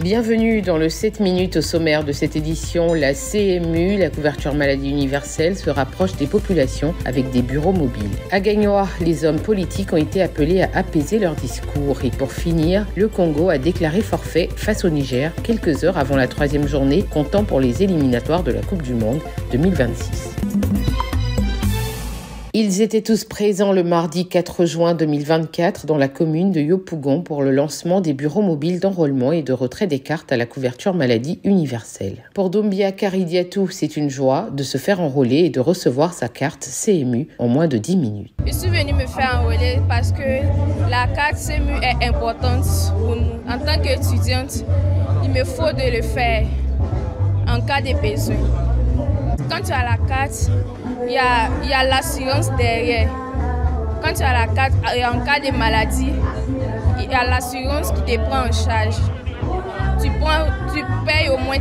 Bienvenue dans le 7 minutes au sommaire de cette édition. La CMU, la couverture maladie universelle, se rapproche des populations avec des bureaux mobiles. À Gagnois, les hommes politiques ont été appelés à apaiser leur discours. Et pour finir, le Congo a déclaré forfait face au Niger, quelques heures avant la troisième journée, comptant pour les éliminatoires de la Coupe du Monde 2026. Ils étaient tous présents le mardi 4 juin 2024 dans la commune de Yopougon pour le lancement des bureaux mobiles d'enrôlement et de retrait des cartes à la couverture maladie universelle. Pour Dombia Karidiatou, c'est une joie de se faire enrôler et de recevoir sa carte CMU en moins de 10 minutes. Je suis venue me faire enrôler parce que la carte CMU est importante pour nous. En tant qu'étudiante, il me faut de le faire en cas de besoin. Quand tu as la carte, il y a l'assurance derrière. Quand tu as la carte, en cas de maladie, il y a l'assurance qui te prend en charge. Tu payes au moins 30%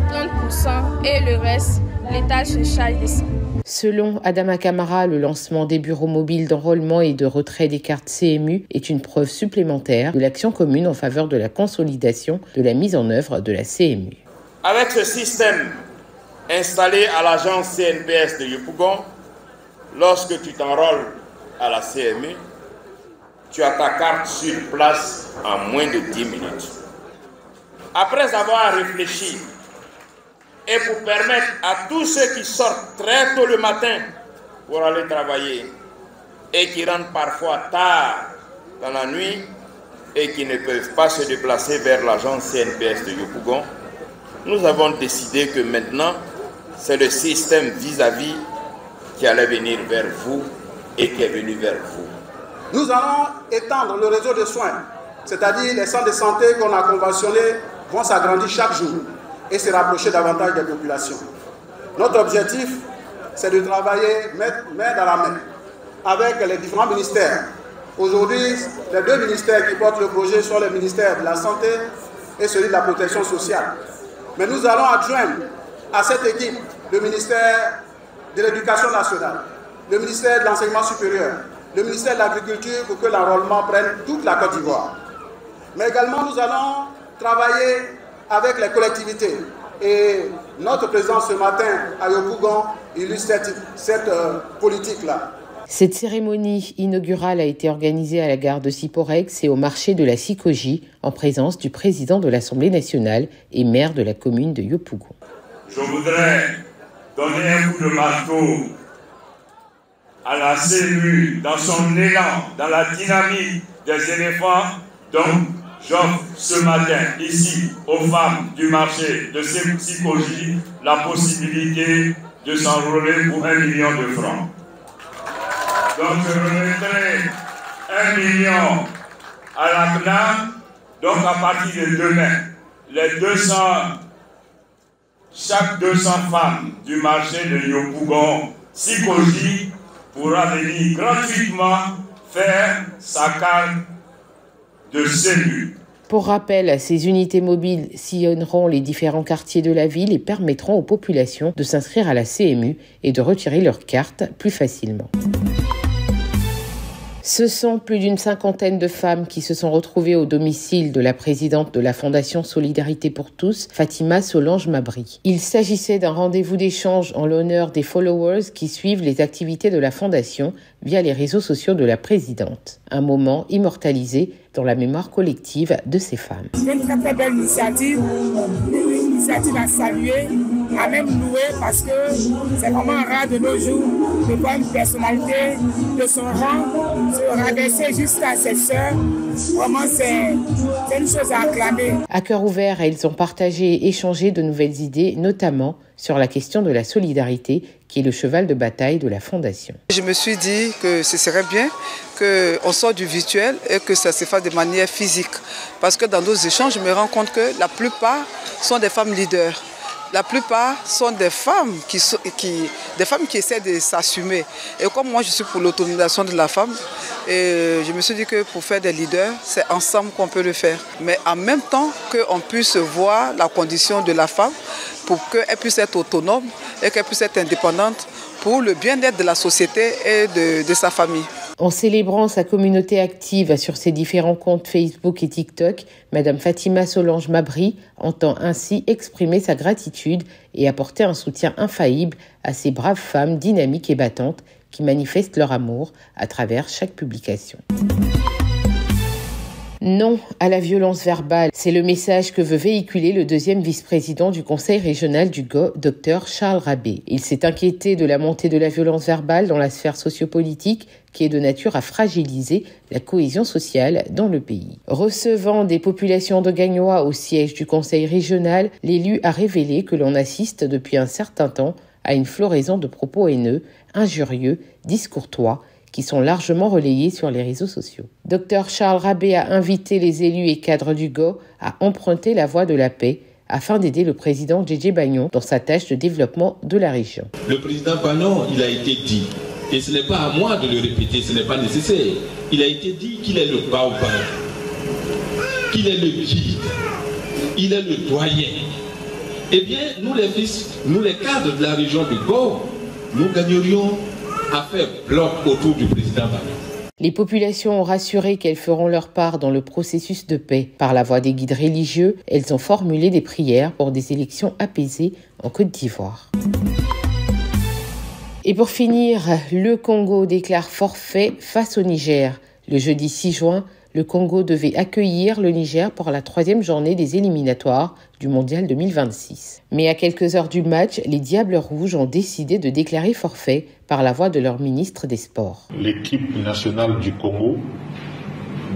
et le reste, l'État se charge de ça. Selon Adama Camara, le lancement des bureaux mobiles d'enrôlement et de retrait des cartes CMU est une preuve supplémentaire de l'action commune en faveur de la consolidation de la mise en œuvre de la CMU. Avec ce système installé à l'agence CNPS de Yopougon, lorsque tu t'enrôles à la CMU, tu as ta carte sur place en moins de 10 minutes. Après avoir réfléchi et pour permettre à tous ceux qui sortent très tôt le matin pour aller travailler et qui rentrent parfois tard dans la nuit et qui ne peuvent pas se déplacer vers l'agence CNPS de Yopougon, nous avons décidé que maintenant, c'est le système vis-à-vis qui allait venir vers vous et qui est venu vers vous. Nous allons étendre le réseau de soins, c'est-à-dire les centres de santé qu'on a conventionnés vont s'agrandir chaque jour et se rapprocher davantage des populations. Notre objectif, c'est de travailler main dans la main avec les différents ministères. Aujourd'hui, les deux ministères qui portent le projet sont le ministère de la Santé et celui de la Protection sociale. Mais nous allons adjoindre à cette équipe le ministère de l'Éducation nationale, le ministère de l'Enseignement supérieur, le ministère de l'Agriculture pour que l'enrôlement prenne toute la Côte d'Ivoire. Mais également, nous allons travailler avec les collectivités. Et notre présence ce matin à Yopougon illustre cette politique-là. Cette cérémonie inaugurale a été organisée à la gare de Siporex et au marché de la Sikogie, en présence du président de l'Assemblée nationale et maire de la commune de Yopougon. Je voudrais donner un coup de marteau à la CMU dans son élan, dans la dynamique des éléphants. Donc, j'offre ce matin, ici, aux femmes du marché de Sikogie, la possibilité de s'enrôler pour 1 million de francs. Donc je remettrai 1 million à la CNAM. Donc à partir de demain, chaque 200 femmes du marché de Yopougon, Sikogie, pourra venir gratuitement faire sa carte de CMU. Pour rappel, ces unités mobiles sillonneront les différents quartiers de la ville et permettront aux populations de s'inscrire à la CMU et de retirer leurs cartes plus facilement. Ce sont plus d'une cinquantaine de femmes qui se sont retrouvées au domicile de la présidente de la Fondation Solidarité pour tous, Fatima Solange Mabri. Il s'agissait d'un rendez-vous d'échange en l'honneur des followers qui suivent les activités de la Fondation via les réseaux sociaux de la présidente. Un moment immortalisé dans la mémoire collective de ces femmes. C'est une très belle initiative, une initiative à saluer, à même louer, parce que c'est vraiment rare de nos jours de voir une personnalité de son rang se rabaisser juste à ses sœurs. Vraiment, c'est une chose à acclamer. À cœur ouvert, elles ont partagé et échangé de nouvelles idées, notamment sur la question de la solidarité, qui est le cheval de bataille de la Fondation. Je me suis dit que ce serait bien qu'on sorte du virtuel et que ça se fasse de manière physique. Parce que dans nos échanges, je me rends compte que la plupart sont des femmes leaders. La plupart sont des femmes qui essaient de s'assumer. Et comme moi, je suis pour l'autonomisation de la femme, et je me suis dit que pour faire des leaders, c'est ensemble qu'on peut le faire. Mais en même temps qu'on puisse voir la condition de la femme pour qu'elle puisse être autonome et qu'elle puisse être indépendante pour le bien-être de la société et de sa famille. En célébrant sa communauté active sur ses différents comptes Facebook et TikTok, Madame Fatima Solange Mabri entend ainsi exprimer sa gratitude et apporter un soutien infaillible à ces braves femmes dynamiques et battantes qui manifestent leur amour à travers chaque publication. Non à la violence verbale, c'est le message que veut véhiculer le deuxième vice-président du Conseil régional du GO, Dr Charles Rabé. Il s'est inquiété de la montée de la violence verbale dans la sphère sociopolitique qui est de nature à fragiliser la cohésion sociale dans le pays. Recevant des populations de Gagnois au siège du Conseil régional, l'élu a révélé que l'on assiste depuis un certain temps à une floraison de propos haineux, injurieux, discourtois, qui sont largement relayés sur les réseaux sociaux. Dr Charles Rabé a invité les élus et cadres du GO à emprunter la voie de la paix afin d'aider le président DJ Bagnon dans sa tâche de développement de la région. Le président Bagnon, il a été dit, et ce n'est pas à moi de le répéter, ce n'est pas nécessaire, il a été dit qu'il est le baobab, qu'il est le guide, il est le doyen. Eh bien, nous les fils, nous les cadres de la région du GO, nous gagnerions à faire bloc autour du président Bagnon. Les populations ont rassuré qu'elles feront leur part dans le processus de paix. Par la voix des guides religieux, elles ont formulé des prières pour des élections apaisées en Côte d'Ivoire. Et pour finir, le Congo déclare forfait face au Niger. Le jeudi 6 juin, le Congo devait accueillir le Niger pour la troisième journée des éliminatoires du Mondial 2026. Mais à quelques heures du match, les Diables Rouges ont décidé de déclarer forfait par la voix de leur ministre des Sports. L'équipe nationale du Congo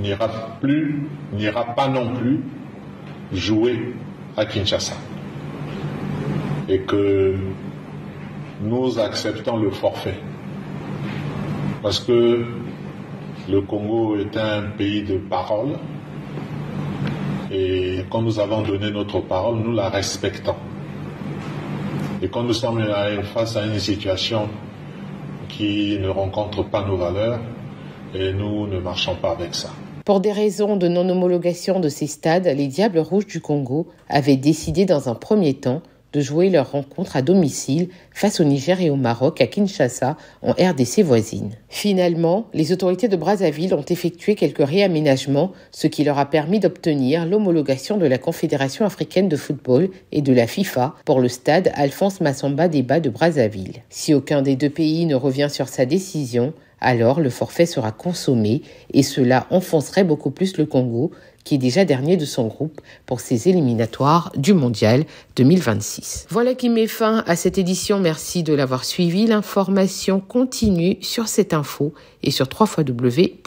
n'ira pas non plus jouer à Kinshasa. Et que nous acceptons le forfait. Parce que le Congo est un pays de parole et quand nous avons donné notre parole, nous la respectons. Et quand nous sommes face à une situation qui ne rencontre pas nos valeurs, et nous ne marchons pas avec ça. Pour des raisons de non-homologation de ces stades, les Diables Rouges du Congo avaient décidé dans un premier temps de jouer leur rencontre à domicile face au Niger et au Maroc à Kinshasa, en RDC voisine. Finalement, les autorités de Brazzaville ont effectué quelques réaménagements, ce qui leur a permis d'obtenir l'homologation de la Confédération africaine de football et de la FIFA pour le stade Alphonse Massamba-Débat de Brazzaville. Si aucun des deux pays ne revient sur sa décision, alors le forfait sera consommé et cela enfoncerait beaucoup plus le Congo, qui est déjà dernier de son groupe pour ses éliminatoires du Mondial 2026. Voilà qui met fin à cette édition. Merci de l'avoir suivi. L'information continue sur cette info et sur www.cetteinfo.ci.